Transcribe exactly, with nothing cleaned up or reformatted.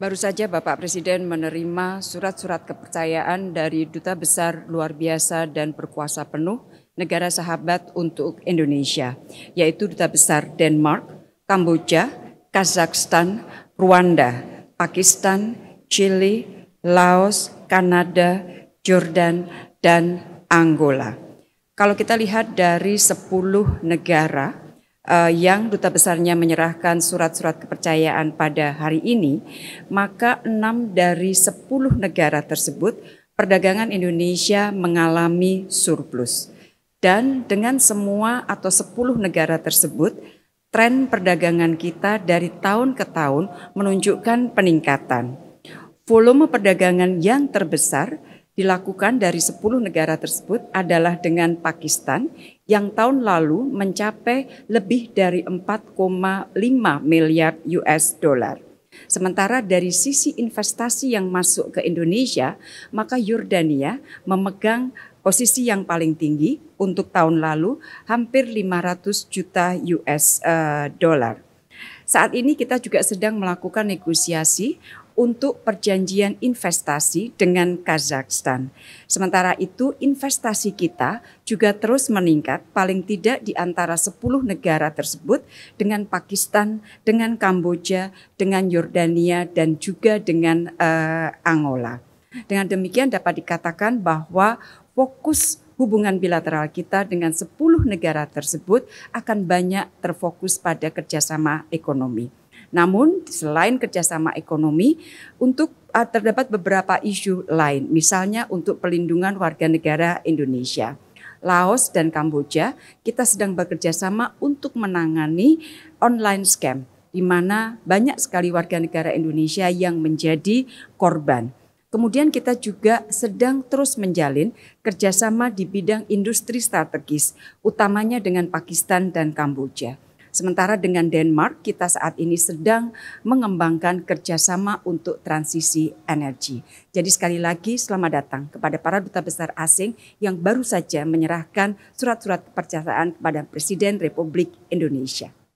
Baru saja Bapak Presiden menerima surat-surat kepercayaan dari Duta Besar Luar Biasa dan Berkuasa Penuh Negara Sahabat untuk Indonesia, yaitu Duta Besar Denmark, Kamboja, Kazakhstan, Rwanda, Pakistan, Chili, Laos, Kanada, Jordan, dan Angola. Kalau kita lihat dari sepuluh negara yang Duta Besarnya menyerahkan surat-surat kepercayaan pada hari ini, maka enam dari sepuluh negara tersebut perdagangan Indonesia mengalami surplus. Dan dengan semua atau sepuluh negara tersebut, tren perdagangan kita dari tahun ke tahun menunjukkan peningkatan. Volume perdagangan yang terbesar dilakukan dari sepuluh negara tersebut adalah dengan Pakistan yang tahun lalu mencapai lebih dari empat koma lima miliar U S dollar. Sementara dari sisi investasi yang masuk ke Indonesia, maka Yordania memegang posisi yang paling tinggi untuk tahun lalu hampir lima ratus juta U S dollar. Saat ini kita juga sedang melakukan negosiasi untuk perjanjian investasi dengan Kazakhstan. Sementara itu investasi kita juga terus meningkat paling tidak di antara sepuluh negara tersebut dengan Pakistan, dengan Kamboja, dengan Yordania dan juga dengan uh, Angola. Dengan demikian dapat dikatakan bahwa fokus hubungan bilateral kita dengan sepuluh negara tersebut akan banyak terfokus pada kerjasama ekonomi. Namun selain kerjasama ekonomi, untuk terdapat beberapa isu lain, misalnya untuk pelindungan warga negara Indonesia. Laos dan Kamboja, kita sedang bekerjasama untuk menangani online scam, di mana banyak sekali warga negara Indonesia yang menjadi korban. Kemudian kita juga sedang terus menjalin kerjasama di bidang industri strategis, utamanya dengan Pakistan dan Kamboja. Sementara dengan Denmark, kita saat ini sedang mengembangkan kerjasama untuk transisi energi. Jadi sekali lagi selamat datang kepada para duta besar asing yang baru saja menyerahkan surat-surat kepercayaan kepada Presiden Republik Indonesia.